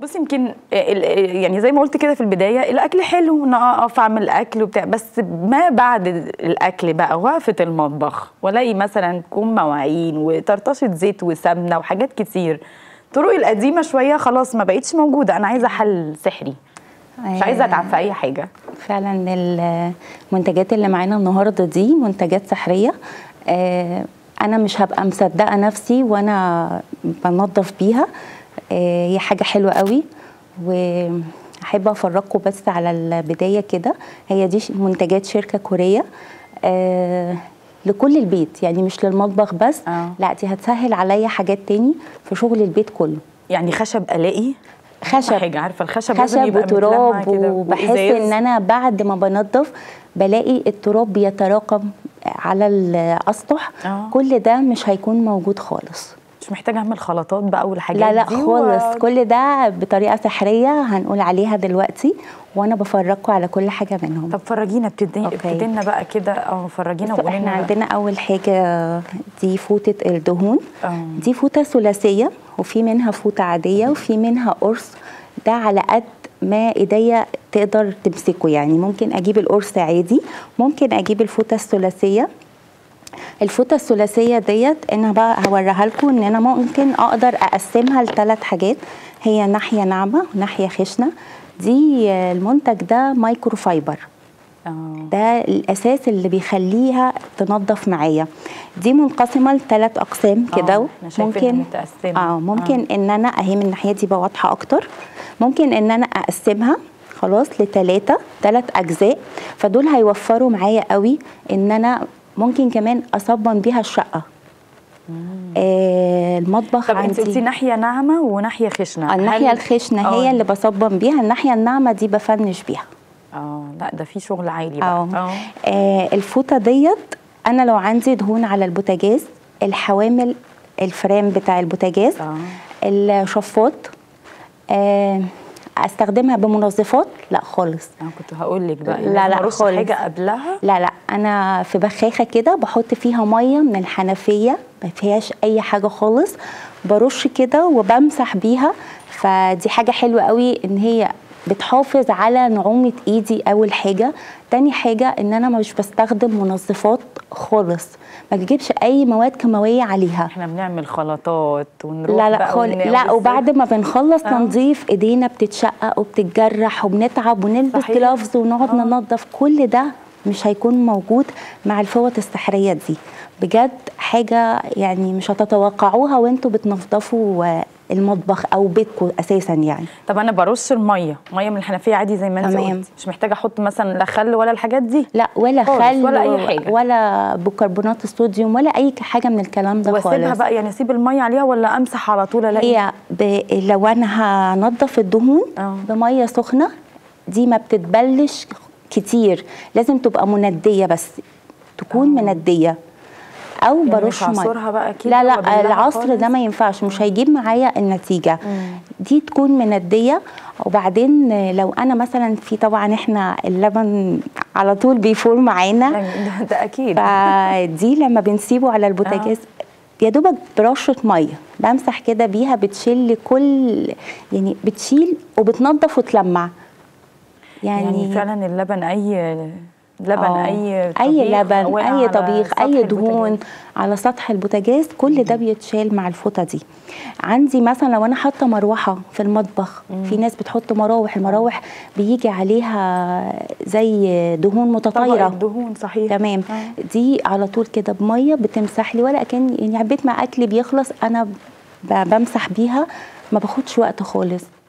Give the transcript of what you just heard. بص، يمكن يعني زي ما قلت كده في البدايه، الاكل حلو ان اقف اعمل اكل وبتاع، بس ما بعد الاكل بقى وقفه المطبخ والاقي مثلا تكون مواعين وطرطشه زيت وسمنه وحاجات كتير. طرقي القديمه شويه خلاص ما بقتش موجوده. انا عايزه حل سحري، مش عايزه اتعب في اي حاجه. فعلا المنتجات اللي معانا النهارده دي منتجات سحريه. انا مش هبقى مصدقه نفسي وانا بنظف بيها. هي حاجه حلوه قوي، واحب افرجكم بس على البدايه كده. هي دي منتجات شركه كوريه لكل البيت، يعني مش للمطبخ بس. لا، دي هتسهل عليا حاجات تاني في شغل البيت كله. يعني خشب الاقي خشب، عارفه الخشب لازم يبقى وتراب، وبحس ان انا بعد ما بنظف بلاقي التراب بيتراكم على الاسطح. كل ده مش هيكون موجود خالص. مش محتاجه اعمل خلطات بقى والحاجات دي؟ لا خالص. كل ده بطريقه سحريه هنقول عليها دلوقتي، وانا بفرجكم على كل حاجه منهم. طب فرجينا، ابتدي لنا بقى كده. فرجينا وقولي لنا. احنا عندنا اول حاجه دي فوطه الدهون. دي فوطه ثلاثيه، وفي منها فوطه عاديه وفي منها قرص. ده على قد ما ايديا تقدر تمسكه، يعني ممكن اجيب القرص عادي، ممكن اجيب الفوطه الثلاثيه. الفوطه الثلاثيه ديت انا بقى هوريها لكم ان انا ممكن اقدر اقسمها لثلاث حاجات. هي ناحيه ناعمه وناحيه خشنه. دي المنتج ده مايكرو فايبر، ده الاساس اللي بيخليها تنظف معايا. دي منقسمه لثلاث اقسام كده. ممكن ممكن ان انا اهي من الناحيه دي بقى واضحه اكتر. ممكن ان انا اقسمها خلاص لثلاث اجزاء، فدول هيوفروا معايا قوي ان انا ممكن كمان اصبن بيها الشقه. المطبخ طب عندي. طب انت ناحيه ناعمه وناحيه خشنه. الناحيه الخشنه هي اللي بصبن بيها، الناحيه الناعمه دي بفنش بيها. لا، ده في شغل عالي بقى. الفوطه ديت انا لو عندي دهون على البوتاجاز، الحوامل، الفريم بتاع البوتاجاز، الشفاط، استخدمها بمنظفات؟ لا خالص. انا كنت هقول لك بقى لا خالص. حاجه قبلها؟ لا، انا في بخاخه كده بحط فيها ميه من الحنفيه، ما فيهاش اي حاجه خالص، برش كده وبمسح بيها. فدي حاجه حلوه قوي ان هي بتحافظ على نعومه ايدي. اول حاجه. تاني حاجه ان انا مش بستخدم منظفات خالص، ما بجيبش اي مواد كيماويه عليها. احنا بنعمل خلطات ونروح لا، وبعد ما بنخلص تنظيف ايدينا بتتشقق وبتتجرح وبنتعب ونلبس جلافز ونقعد ننظف. كل ده مش هيكون موجود مع الفوط السحريه دي. بجد حاجه يعني مش هتتوقعوها وانتوا بتنظفوا المطبخ او بيتكم اساسا. يعني طب انا برش الميه من الحنفيه عادي زي ما انت قلتي، مش محتاجه احط مثلا لا خل ولا الحاجات دي؟ لا، ولا خل ولا اي حاجه، ولا بيكربونات الصوديوم ولا اي حاجه من الكلام ده خالص. واسيبها بقى، يعني اسيب الميه عليها ولا امسح على طول؟ الاقي هي لو انا هنضف الدهون بميه سخنه، دي ما بتتبلش كتير، لازم تبقى منديه، بس تكون منديه. او يعني برش ميه بقى كده. لا، العصر ده ما ينفعش، مش هيجيب معايا النتيجه. دي تكون منديه. وبعدين لو انا مثلا في، طبعا احنا اللبن على طول بيفور معانا، ده اكيد. فدي لما بنسيبه على البوتاجاز يا دوبك برشه ميه بمسح كده بيها، بتشيل يعني بتشيل وبتنضف وتلمع. يعني فعلا اللبن، اي طبيخ، اي دهون على سطح البوتاجاز، كل ده بيتشال مع الفوطه دي. عندي مثلا لو انا حاطه مروحه في المطبخ، في ناس بتحط مراوح، المراوح بيجي عليها زي دهون متطايره، الدهون صحيح تمام. دي على طول كده بميه بتمسح لي، ولا كان يعني عبيت ما اكلي بيخلص انا بمسح بيها، ما باخدش وقت خالص.